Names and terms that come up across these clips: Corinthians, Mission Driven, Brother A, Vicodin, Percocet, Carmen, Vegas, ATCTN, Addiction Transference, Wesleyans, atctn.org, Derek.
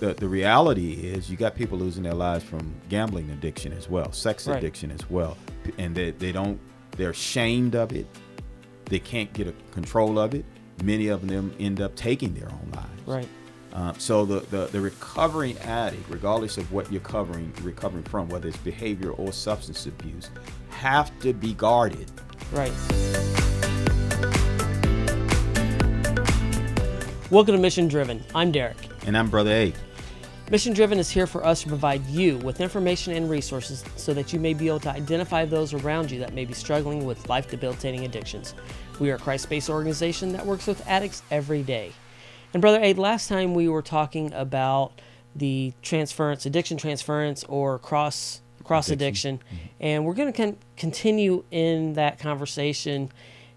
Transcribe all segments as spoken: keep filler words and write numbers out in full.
the, the reality is you got people losing their lives from gambling addiction as well, sex right. addiction as well. And they, they don't, they're ashamed of it. They can't get a control of it. Many of them end up taking their own lives. Right. Uh, so the, the, the recovering addict, regardless of what you're covering, recovering from, whether it's behavior or substance abuse, have to be guarded. Right. Welcome to Mission Driven. I'm Derek. And I'm Brother A. Mission Driven is here for us to provide you with information and resources so that you may be able to identify those around you that may be struggling with life-debilitating addictions. We are a Christ-based organization that works with addicts every day. And Brother A, last time we were talking about the transference, addiction transference, or cross cross addiction, addiction. Mm-hmm. And we're going to con continue in that conversation.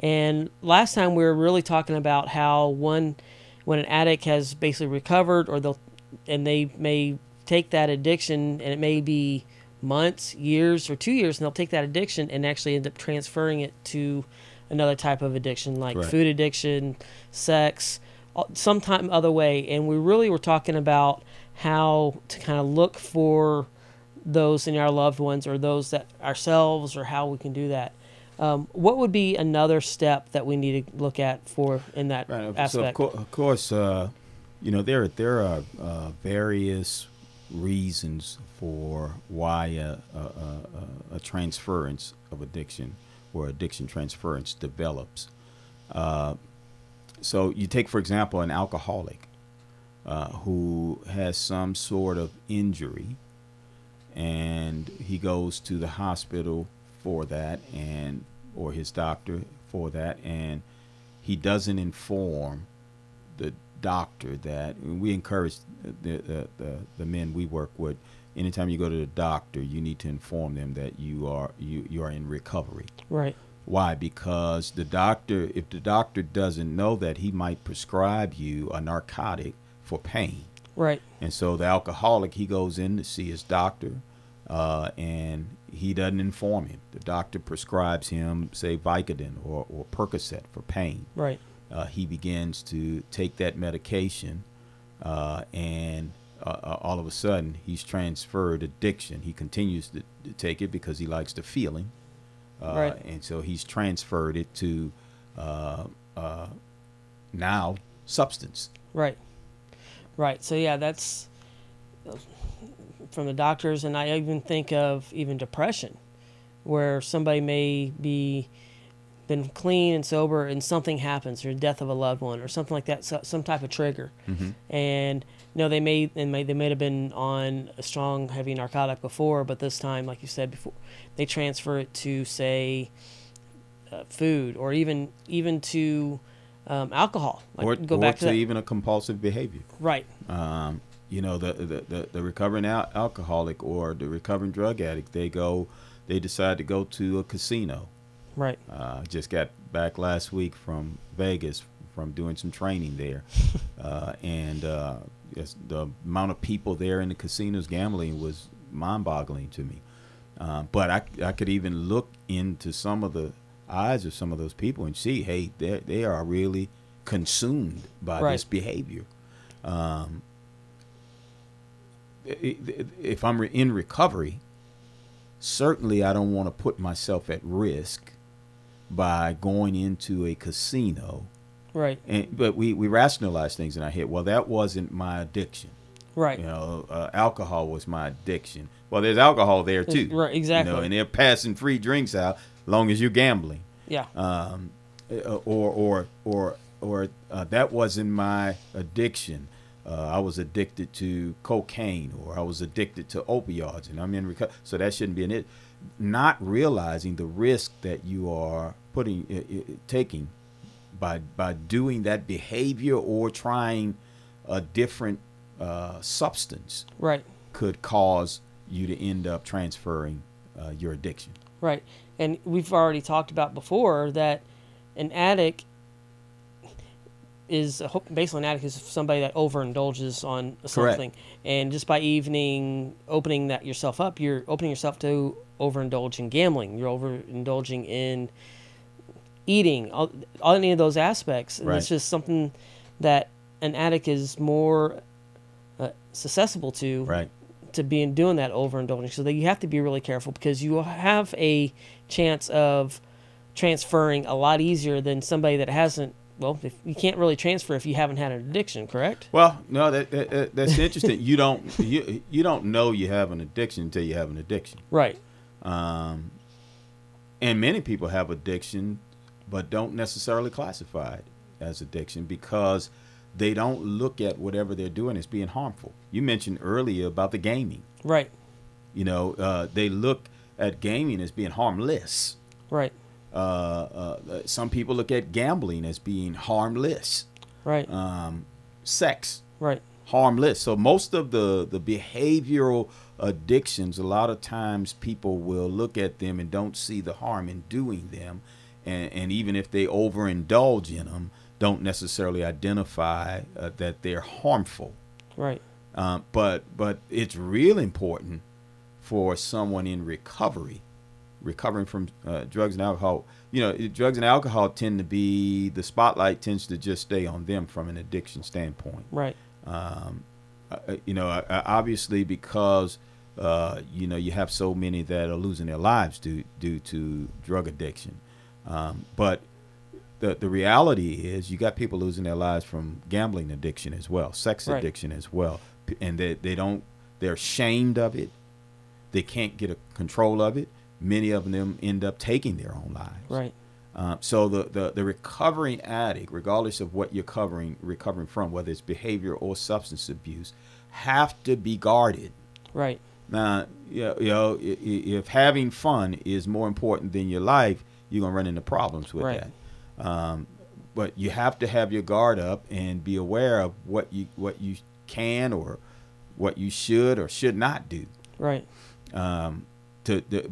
And last time we were really talking about how one, when an addict has basically recovered, or they'll, and they may take that addiction, and it may be months, years, or two years, and they'll take that addiction and actually end up transferring it to another type of addiction, like right. food addiction, sex. Sometime other way. And we really were talking about how to kind of look for those in our loved ones, or those that ourselves, or how we can do that. Um, what would be another step that we need to look at for in that right. aspect? So of, co of course, uh, you know, there there are uh, various reasons for why a, a, a, a transference of addiction or addiction transference develops. Uh, So you take, for example, an alcoholic uh, who has some sort of injury, and he goes to the hospital for that, and or his doctor for that, and he doesn't inform the doctor that. And we encourage the, the, the, the men we work with, anytime you go to the doctor, you need to inform them that you are, you, you are in recovery. Right. Why? Because the doctor, if the doctor doesn't know that, he might prescribe you a narcotic for pain. Right. And so the alcoholic, he goes in to see his doctor, uh, and he doesn't inform him. The doctor prescribes him, say, Vicodin or, or Percocet for pain. Right. Uh, he begins to take that medication, uh, and uh, all of a sudden he's transferred addiction. He continues to, to take it because he likes the feeling. Uh, right. And so he's transferred it to uh, uh, now substance. Right. Right. So, yeah, that's from the doctors. And I even think of even depression, where somebody may be been clean and sober, and something happens, or death of a loved one or something like that, so, some type of trigger. Mm-hmm. And no, they may, they may they may have been on a strong, heavy narcotic before, but this time, like you said before, they transfer it to, say, uh, food, or even even to um, alcohol, like, or go or back to, to even a compulsive behavior. Right. Um, you know, the the the, the recovering al alcoholic or the recovering drug addict, they go, they decide to go to a casino. Right. Uh, just got back last week from Vegas from doing some training there, uh, and uh, the amount of people there in the casinos gambling was mind-boggling to me. Uh, but I, I could even look into some of the eyes of some of those people and see, hey, they they are really consumed by right. this behavior. Um, if I'm in recovery, certainly I don't want to put myself at risk by going into a casino. Right. And, but we, we rationalize things in our head. Well, that wasn't my addiction. Right. You know, uh, alcohol was my addiction. Well, there's alcohol there, too. Right, exactly. You know, and they're passing free drinks out as long as you're gambling. Yeah. Um, or or, or, or uh, that wasn't my addiction. Uh, I was addicted to cocaine, or I was addicted to opioids, and I'm in recovery. So that shouldn't be an it. Not realizing the risk that you are putting, uh, uh, taking by by doing that behavior or trying a different uh, substance, right, could cause you to end up transferring uh, your addiction. Right, and we've already talked about before that an addict is a, basically an addict is somebody that overindulges on something. Correct. And just by evening opening that yourself up, you're opening yourself to overindulging gambling. You're overindulging in eating, all, all any of those aspects. And right. it's just something that an addict is more uh, susceptible to right. to being doing that overindulging. So that you have to be really careful, because you will have a chance of transferring a lot easier than somebody that hasn't. Well, if you can't really transfer if you haven't had an addiction, correct? Well, no, that, that that's interesting. You don't you you don't know you have an addiction until you have an addiction, right? Um, and many people have addiction, but don't necessarily classify it as addiction because they don't look at whatever they're doing as being harmful. You mentioned earlier about the gaming, right? You know, uh, they look at gaming as being harmless, right? Uh, uh, some people look at gambling as being harmless, right? Um, sex, right? Harmless. So most of the the behavioral addictions, a lot of times people will look at them and don't see the harm in doing them, and, and even if they overindulge in them, don't necessarily identify uh, that they're harmful, right? Um, but but it's real important for someone in recovery. Recovering from uh, drugs and alcohol, you know, drugs and alcohol tend to be, the spotlight tends to just stay on them from an addiction standpoint. Right. Um, uh, you know, I, I obviously because, uh, you know, you have so many that are losing their lives due, due to drug addiction. Um, but the, the reality is you got people losing their lives from gambling addiction as well, sex right. addiction as well. And they, they don't, they're ashamed of it. They can't get a control of it. Many of them end up taking their own lives. Right. Uh, so the, the, the recovering addict, regardless of what you're covering, recovering from, whether it's behavior or substance abuse, have to be guarded. Right. Now, you know, you know if having fun is more important than your life, you're going to run into problems with right. that. Um, but you have to have your guard up and be aware of what you, what you can or what you should or should not do. Right. Um, to... to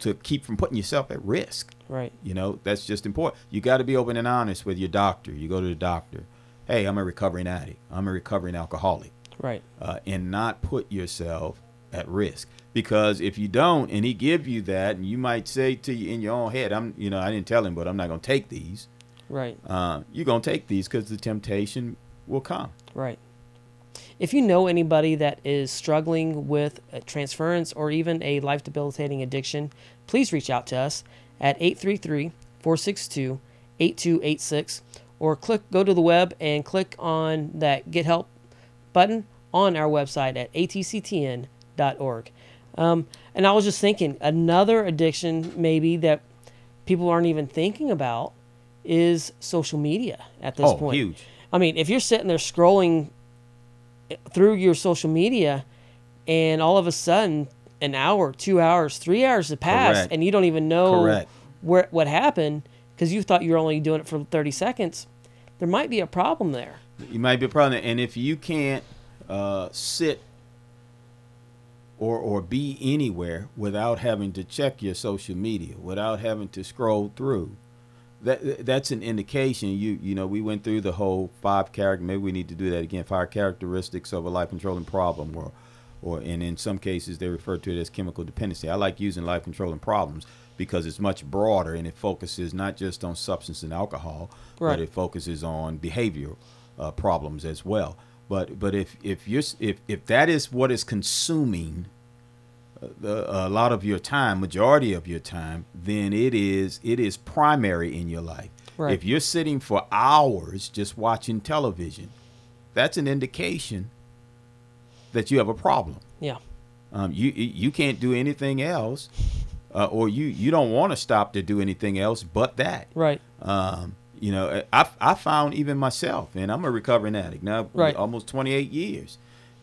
to keep from putting yourself at risk. Right. You know, that's just important. You got to be open and honest with your doctor. You go to the doctor. Hey, I'm a recovering addict. I'm a recovering alcoholic. Right. Uh, and not put yourself at risk. Because if you don't, and he give you that, and you might say to you in your own head, I'm, you know, I didn't tell him, but I'm not going to take these. Right. Uh, you're going to take these because the temptation will come. Right. If you know anybody that is struggling with a transference or even a life-debilitating addiction, please reach out to us at eight three three, four six two, eight two eight six or click go to the web and click on that Get Help button on our website at A T C T N dot org. Um, and I was just thinking, another addiction maybe that people aren't even thinking about is social media at this oh, point. Oh, huge. I mean, if you're sitting there scrolling through your social media and all of a sudden an hour, two hours, three hours have passed Correct. and you don't even know Correct. where what happened because you thought you were only doing it for thirty seconds, there might be a problem there. You might be a problem. And if you can't uh, sit or, or be anywhere without having to check your social media, without having to scroll through, That, that's an indication. You you know, we went through the whole five character. Maybe we need to do that again. Five characteristics of a life controlling problem, or, or and in some cases they refer to it as chemical dependency. I like using life controlling problems because it's much broader and it focuses not just on substance and alcohol, right. but it focuses on behavioral uh, problems as well. But but if if you're if if that is what is consuming The, a lot of your time, majority of your time, then it is it is primary in your life. Right. If you're sitting for hours just watching television, that's an indication that you have a problem. Yeah. Um, you you can't do anything else, uh, or you you don't want to stop to do anything else but that. Right. Um, you know, I I found even myself, and I'm a recovering addict now, right. almost twenty-eight years.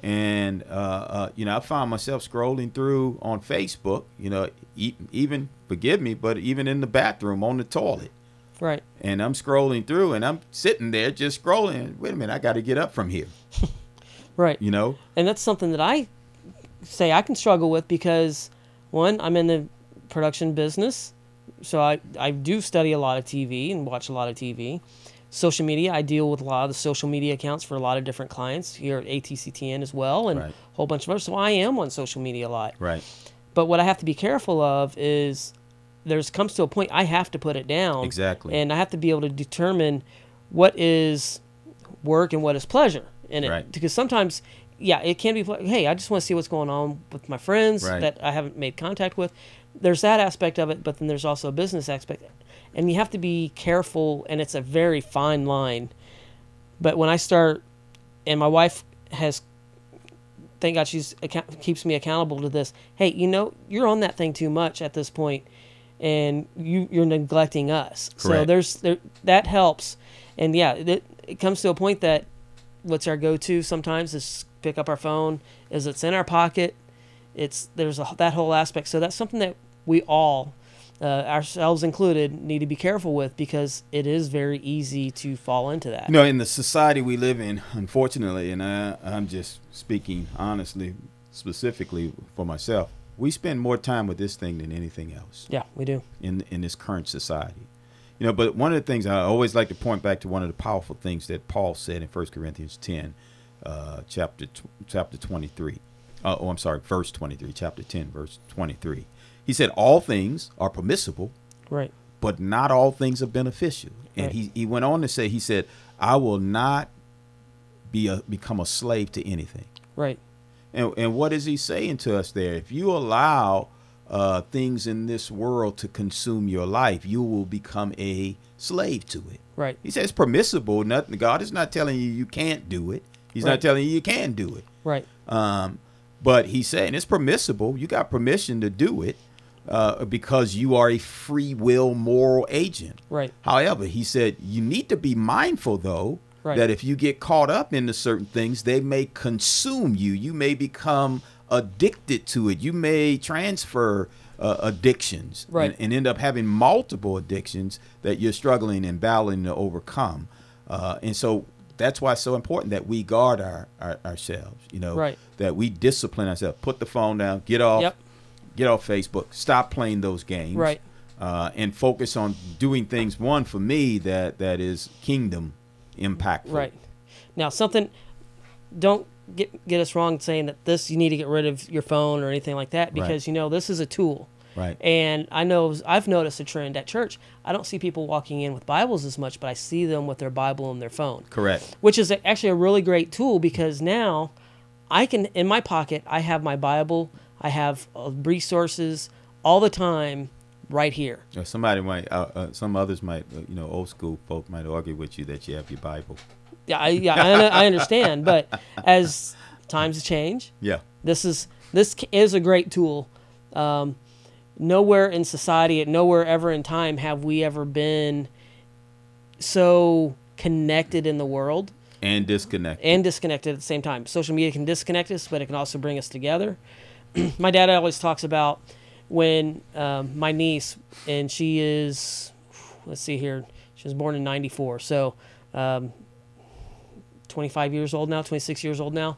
And, uh, uh, you know, I found myself scrolling through on Facebook, you know, e even, forgive me, but even in the bathroom on the toilet. Right. And I'm scrolling through and I'm sitting there just scrolling. Wait a minute, I got to get up from here. Right. You know? And that's something that I say I can struggle with because, one, I'm in the production business. So I, I do study a lot of T V and watch a lot of T V. Social media, I deal with a lot of the social media accounts for a lot of different clients here at A T C T N as well, and right. a whole bunch of others. So I am on social media a lot. Right. But what I have to be careful of is there's comes to a point I have to put it down. Exactly. And I have to be able to determine what is work and what is pleasure in it. Right. Because sometimes yeah, it can be, hey, I just want to see what's going on with my friends right. that I haven't made contact with. There's that aspect of it, but then there's also a business aspect. And you have to be careful, and it's a very fine line. But when I start, and my wife has, thank God she's keeps me accountable to this. Hey, you know, you're on that thing too much at this point, and you, you're neglecting us. Correct. So there's there, that helps. And, yeah, it, it comes to a point that what's our go-to sometimes is pick up our phone, is it's in our pocket. It's there's a, that whole aspect. So that's something that we all, uh, ourselves included, need to be careful with, because it is very easy to fall into that. You know, in the society we live in, unfortunately, and I, I'm just speaking honestly, specifically for myself, we spend more time with this thing than anything else. Yeah, we do. In, in this current society. You know, but one of the things I always like to point back to, one of the powerful things that Paul said in First Corinthians ten, uh, chapter, chapter twenty-three. Uh, oh, I'm sorry, verse twenty-three, chapter ten, verse twenty-three. He said, all things are permissible, right? But not all things are beneficial. And right. he, he went on to say, he said, I will not be a, become a slave to anything. Right. And, and what is he saying to us there? If you allow uh, things in this world to consume your life, you will become a slave to it. Right. He says it's permissible. Nothing. God is not telling you you can't do it. He's right. not telling you you can do it. Right. Um. But he's saying it's permissible. You got permission to do it uh, because you are a free will moral agent. Right. However, he said you need to be mindful, though, right. that if you get caught up into certain things, they may consume you. You may become addicted to it. You may transfer uh, addictions right. and, and end up having multiple addictions that you're struggling and battling to overcome. Uh, and so that's why it's so important that we guard our, our ourselves, you know, right. that we discipline ourselves, put the phone down, get off, yep. get off Facebook, stop playing those games, right. uh, and focus on doing things. One, for me, that, that is kingdom impactful. Right. Now, something, don't get, get us wrong saying that this, you need to get rid of your phone or anything like that, because, right. you know, this is a tool. Right. And I know I've noticed a trend at church. I don't see people walking in with Bibles as much, but I see them with their Bible on their phone. Correct. Which is actually a really great tool, because now I can, in my pocket, I have my Bible, I have resources all the time right here. Or somebody might, uh, uh, some others might, uh, you know, old school folk might argue with you that you have your Bible. Yeah, I, yeah, I, I understand. But as times change, yeah, this is this is a great tool. Um, Nowhere in society, nowhere ever in time have we ever been so connected in the world. And disconnected. And disconnected at the same time. Social media can disconnect us, but it can also bring us together. My dad always talks about when um, my niece, and she is, let's see here, she was born in ninety-four. So um, twenty-five years old now, twenty-six years old now.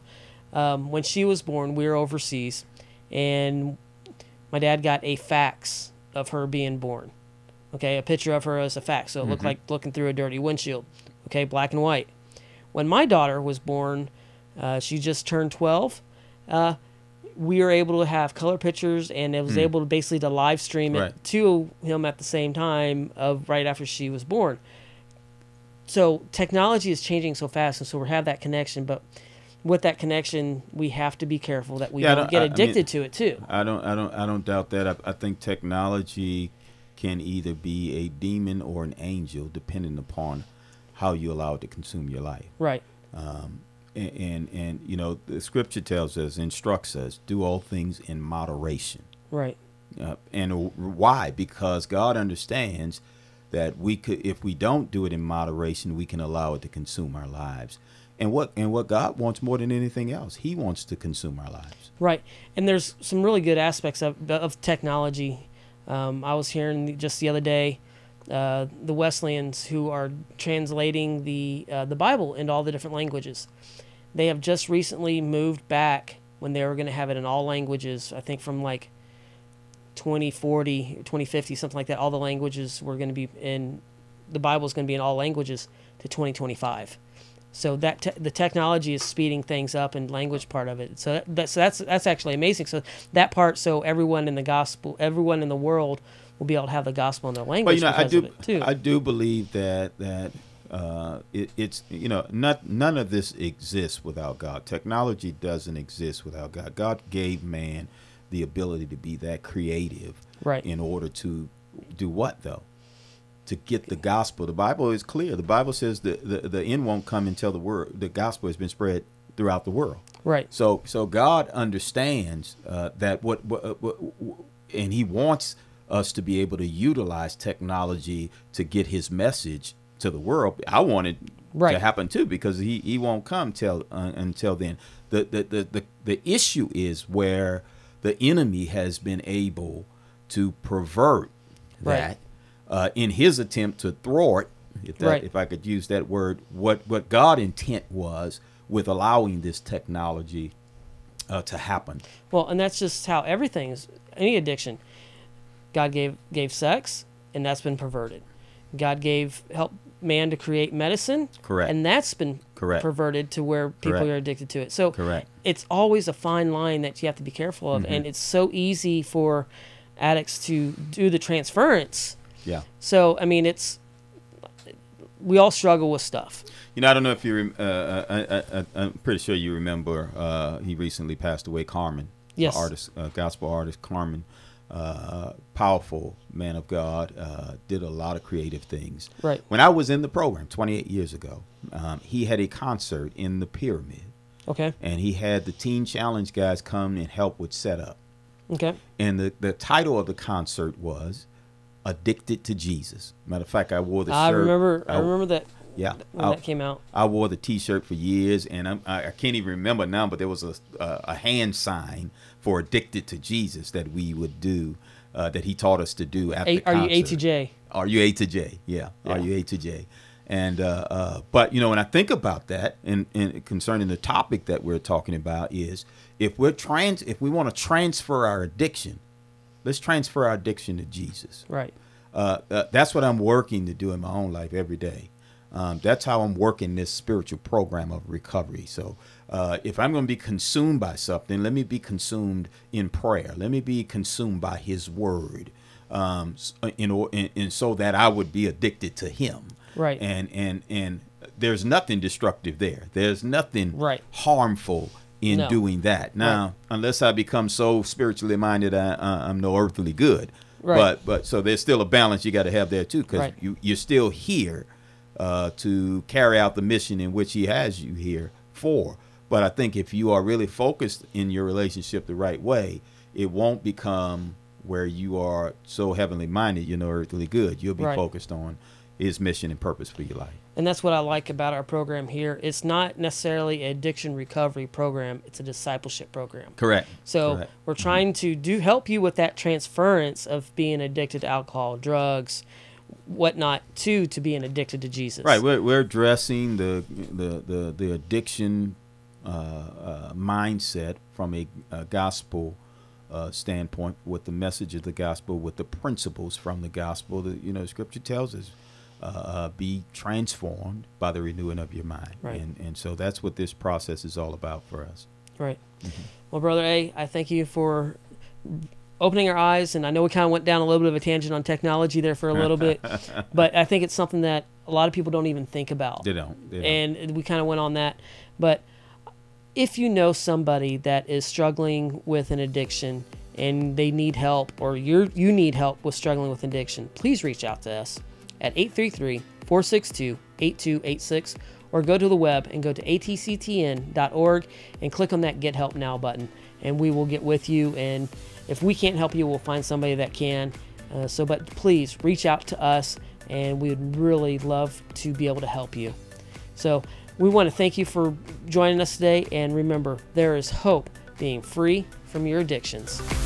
Um, when she was born, we were overseas, and my dad got a fax of her being born, okay? A picture of her as a fax, so it looked mm-hmm. like looking through a dirty windshield, okay, black and white. When my daughter was born, uh, she just turned twelve, uh, we were able to have color pictures, and it was mm. able to basically to live stream it right. to him at the same time of right after she was born. So technology is changing so fast, and so we have that connection, but with that connection, we have to be careful that we yeah, don't, don't get addicted I mean, to it too. I don't, I don't, I don't doubt that. I, I think technology can either be a demon or an angel, depending upon how you allow it to consume your life. Right. Um, and, and and you know, the scripture tells us, instructs us, do all things in moderation. Right. Uh, and why? Because God understands that we could, if we don't do it in moderation, we can allow it to consume our lives. And what and what God wants more than anything else, He wants to consume our lives. Right. And there's some really good aspects of, of technology. Um, I was hearing just the other day uh, the Wesleyans, who are translating the, uh, the Bible into all the different languages. They have just recently moved back when they were going to have it in all languages, I think from like twenty forty, or twenty fifty, something like that. All the languages were going to be in, the Bible's going to be in all languages to twenty twenty-five. So that te the technology is speeding things up, and language part of it. So that, so that's that's actually amazing. So that part, so everyone in the gospel, everyone in the world will be able to have the gospel in their language. But you know, I do I do believe that that Uh, it, it's, you know, not, none of this exists without God. Technology doesn't exist without God. God gave man the ability to be that creative, right? In order to do what, though? To get the gospel. The Bible is clear. The Bible says the, the, the end won't come until the word, the gospel has been spread throughout the world. Right. So, so God understands uh, that what, what, what, and he wants us to be able to utilize technology to get his message to the world. I want it right to happen too, because he, he won't come till uh, until then. The, the, the, the, the issue is where the enemy has been able to pervert right. that. Uh, in his attempt to thwart, if, that, right. if I could use that word, what, what God's intent was with allowing this technology uh, to happen. Well, and that's just how everything is, any addiction. God gave, gave sex, and that's been perverted. God gave, helped man to create medicine, correct, and that's been correct. perverted to where people correct. are addicted to it. So correct. it's always a fine line that you have to be careful of, mm-hmm. and it's so easy for addicts to do the transference. Yeah. So, I mean, it's, we all struggle with stuff. You know, I don't know if you, uh, I, I, I'm pretty sure you remember, uh, he recently passed away, Carmen. Yes. Artist, uh, gospel artist, Carmen. Uh, powerful man of God, uh, did a lot of creative things. Right. When I was in the program twenty-eight years ago, um, he had a concert in the Pyramid. Okay. And he had the Teen Challenge guys come and help with setup. Okay. And the, the title of the concert was Addicted to Jesus. Matter of fact, I wore the I shirt. I remember. I, I remember that. Yeah, when I, that came out. I wore the T-shirt for years, and I'm, I, I can't even remember now. But there was a, a a hand sign for "Addicted to Jesus" that we would do, uh, that he taught us to do after. A, are concert. you A to J? Are you A to J? Yeah. yeah. Are you A to J? And uh, uh, but you know, when I think about that, and, and concerning the topic that we're talking about is, if we're trans, if we want to transfer our addiction. Let's transfer our addiction to Jesus. Right. Uh, uh, that's what I'm working to do in my own life every day. Um, that's how I'm working this spiritual program of recovery. So uh, if I'm going to be consumed by something, let me be consumed in prayer. Let me be consumed by his word, um, in, in, in so that I would be addicted to him. Right. And, and, and there's nothing destructive there. There's nothing right. harmful in no. doing that. Now, right. unless I become so spiritually minded, I, uh, I'm no earthly good. Right. But but so there's still a balance you got to have there too, because right. you you're still here uh, to carry out the mission in which he has you here for. But I think if you are really focused in your relationship the right way, it won't become where you are so heavenly minded you're no earthly good. You'll be right. focused on his mission and purpose for your life. And that's what I like about our program here. It's not necessarily an addiction recovery program. It's a discipleship program. Correct. So Correct. we're trying to do help you with that transference of being addicted to alcohol, drugs, whatnot, to to being addicted to Jesus. Right. We're, we're addressing the the the, the addiction uh, uh, mindset from a, a gospel Uh, standpoint, with the message of the gospel, with the principles from the gospel. That, you know, Scripture tells us, uh, be transformed by the renewing of your mind. Right. And, and so that's what this process is all about for us. Right. Mm-hmm. Well, Brother A, I thank you for opening our eyes. And I know we kind of went down a little bit of a tangent on technology there for a little bit, but I think it's something that a lot of people don't even think about. They don't. They don't. And we kind of went on that. But if you know somebody that is struggling with an addiction and they need help, or you're, you need help with struggling with addiction, please reach out to us at eight three three, four six two, eight two eight six, or go to the web and go to A T C T N dot org and click on that Get Help Now button, and we will get with you. And if we can't help you, we'll find somebody that can. Uh, so, but please reach out to us, and we would really love to be able to help you. So, we want to thank you for joining us today, and remember, there is hope being free from your addictions.